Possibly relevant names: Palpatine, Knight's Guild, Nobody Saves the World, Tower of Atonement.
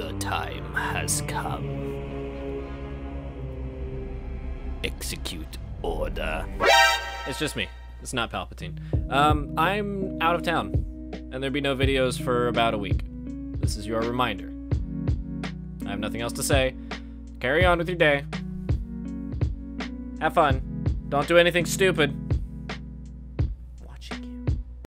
The time has come. Execute order. It's just me. It's not Palpatine. I'm out of town, and there'll be no videos for about a week. This is your reminder. I have nothing else to say. Carry on with your day. Have fun. Don't do anything stupid.